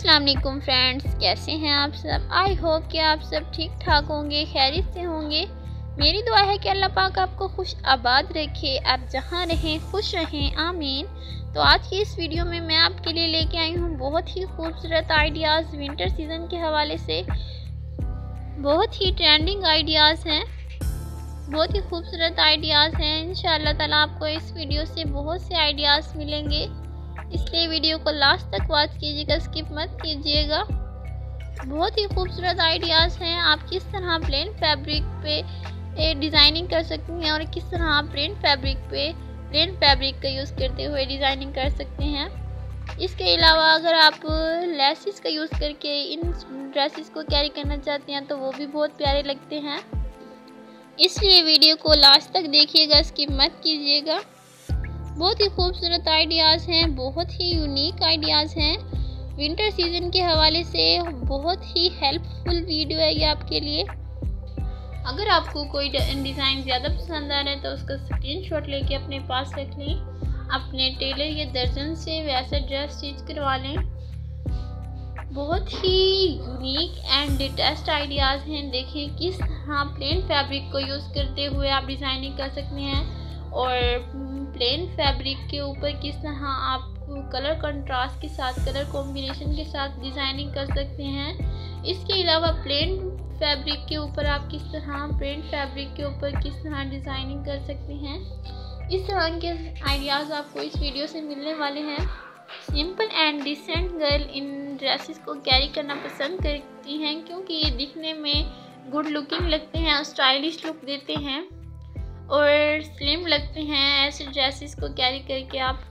अस्सलाम वालेकुम फ्रेंड्स, कैसे हैं आप सब। आई होप कि आप सब ठीक ठाक होंगे, खैरियत से होंगे। मेरी दुआ है कि अल्लाह पाक आपको खुश आबाद रखे, आप जहाँ रहें खुश रहें, आमीन। तो आज की इस वीडियो में मैं आपके लिए लेके आई हूँ बहुत ही खूबसूरत आइडियाज़ विंटर सीज़न के हवाले से। बहुत ही ट्रेंडिंग आइडियाज़ हैं, बहुत ही खूबसूरत आइडियाज़ हैं। इंशाअल्लाह ताला आपको इस वीडियो से बहुत से आइडियाज़ मिलेंगे, इसलिए वीडियो को लास्ट तक वॉच कीजिएगा, स्किप मत कीजिएगा। बहुत ही खूबसूरत आइडियाज़ हैं। आप किस तरह प्लेन फैब्रिक पे डिज़ाइनिंग कर सकती हैं और किस तरह आप प्लेन फैब्रिक का यूज़ करते हुए डिज़ाइनिंग कर सकते हैं। इसके अलावा अगर आप लेसिस का यूज़ करके इन ड्रेसेस को कैरी करना चाहते हैं तो वो भी बहुत प्यारे लगते हैं, इसलिए वीडियो को लास्ट तक देखिएगा, स्किप मत कीजिएगा। बहुत ही खूबसूरत आइडियाज़ हैं, बहुत ही यूनिक आइडियाज़ हैं। विंटर सीज़न के हवाले से बहुत ही हेल्पफुल वीडियो है ये आपके लिए। अगर आपको कोई डिज़ाइन ज़्यादा पसंद आ रहा है तो उसका स्क्रीनशॉट लेके अपने पास रख लें, अपने टेलर या दर्जन से वैसा ड्रेस स्टिच करवा लें। बहुत ही यूनिक एंड लेटेस्ट आइडियाज़ हैं। देखें किस तरह प्लेन फैब्रिक को यूज़ करते हुए आप डिज़ाइनिंग कर सकते हैं और प्लेन फैब्रिक के ऊपर किस तरह आप कलर कंट्रास्ट के साथ, कलर कॉम्बिनेशन के साथ डिज़ाइनिंग कर सकते हैं। इसके अलावा प्लेन फैब्रिक के ऊपर आप किस तरह डिज़ाइनिंग कर सकते हैं। इस तरह के आइडियाज़ आपको इस वीडियो से मिलने वाले हैं। Simple and decent girl in dresses को कैरी करना पसंद करती हैं क्योंकि ये दिखने में गुड लुकिंग लगते हैं, स्टाइलिश लुक देते हैं और स्लिम लगते हैं। ऐसे ड्रेसेस को कैरी करके आप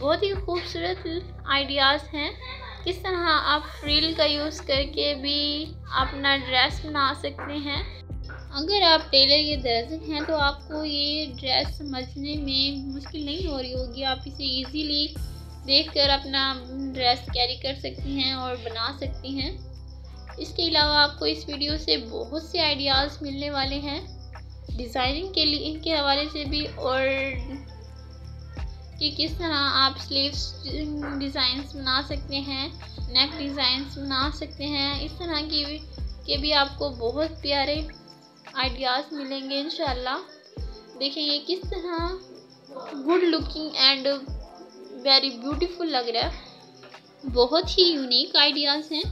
बहुत ही खूबसूरत आइडियाज़ हैं। किस तरह आप फ्रिल का यूज़ करके भी अपना ड्रेस बना सकते हैं। अगर आप टेलर या दर्जन हैं तो आपको ये ड्रेस समझने में मुश्किल नहीं हो रही होगी, आप इसे इजीली देखकर अपना ड्रेस कैरी कर सकती हैं और बना सकती हैं। इसके अलावा आपको इस वीडियो से बहुत से आइडियाज़ मिलने वाले हैं डिज़ाइनिंग के लिए, इनके हवाले से भी, और कि किस तरह आप स्लीव्स डिज़ाइंस बना सकते हैं, नेक डिज़ाइंस बना सकते हैं। इस तरह के भी आपको बहुत प्यारे आइडियाज़ मिलेंगे इंशाल्लाह। देखें ये किस तरह good looking and very beautiful लग रहा है, बहुत ही यूनिक आइडियाज़ हैं।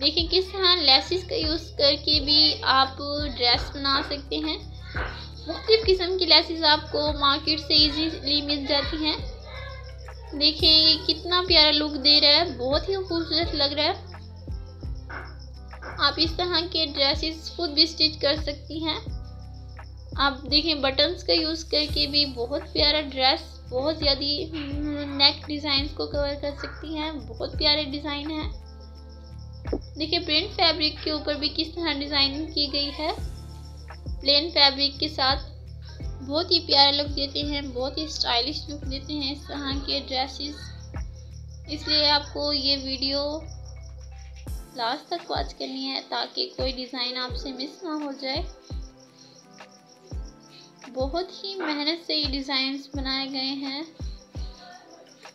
देखें किस तरह लेसिस का यूज़ करके भी आप ड्रेस बना सकते हैं। मुख्तलिफ़ किस्म की लेसिस आपको मार्केट से इजीली मिल जाती हैं। देखें ये कितना प्यारा लुक दे रहा है, बहुत ही खूबसूरत लग रहा है। आप इस तरह के ड्रेसेस खुद भी स्टिच कर सकती हैं। आप देखें बटन्स का यूज़ करके भी बहुत प्यारा ड्रेस, बहुत ज़्यादा नेक डिज़ाइंस को कवर कर सकती हैं, बहुत प्यारे डिज़ाइन हैं। देखिए प्रिंट फैब्रिक के ऊपर भी किस तरह डिज़ाइनिंग की गई है, प्लेन फैब्रिक के साथ बहुत ही प्यारा लुक देते हैं, बहुत ही स्टाइलिश लुक देते हैं इस तरह के ड्रेसेस। इसलिए आपको ये वीडियो लास्ट तक वॉच करनी है ताकि कोई डिज़ाइन आपसे मिस ना हो जाए। बहुत ही मेहनत से ये डिज़ाइंस बनाए गए हैं।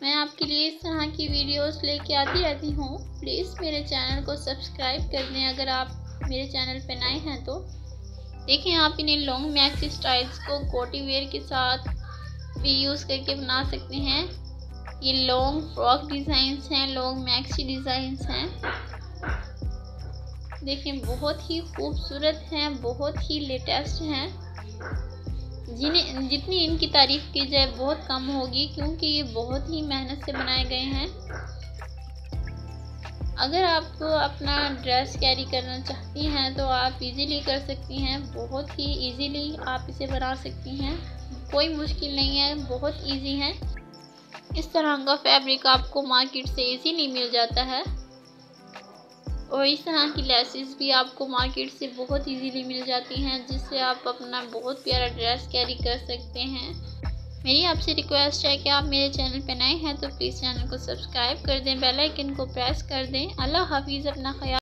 मैं आपके लिए इस तरह की वीडियोस लेके आती रहती हूँ। प्लीज़ मेरे चैनल को सब्सक्राइब कर दें अगर आप मेरे चैनल पर नए हैं तो। देखें आप इन्हें लॉन्ग मैक्सी स्टाइल्स को कोटी वेयर के साथ भी यूज़ करके बना सकते हैं। ये लॉन्ग फ्रॉक डिज़ाइंस हैं, लॉन्ग मैक्सी डिज़ाइंस हैं। देखें बहुत ही खूबसूरत हैं, बहुत ही लेटेस्ट हैं। जितनी इनकी तारीफ़ की जाए बहुत कम होगी क्योंकि ये बहुत ही मेहनत से बनाए गए हैं। अगर आप अपना ड्रेस कैरी करना चाहती हैं तो आप इजीली कर सकती हैं, बहुत ही इजीली आप इसे बना सकती हैं, कोई मुश्किल नहीं है, बहुत इजी है। इस तरह का फैब्रिक आपको मार्केट से इजीली मिल जाता है और इस तरह की लेसेस भी आपको मार्केट से बहुत इजीली मिल जाती हैं, जिससे आप अपना बहुत प्यारा ड्रेस कैरी कर सकते हैं। मेरी आपसे रिक्वेस्ट है कि आप मेरे चैनल पर नए हैं तो प्लीज़ चैनल को सब्सक्राइब कर दें, बेल आइकन को प्रेस कर दें। अल्लाह हाफिज़, अपना ख्याल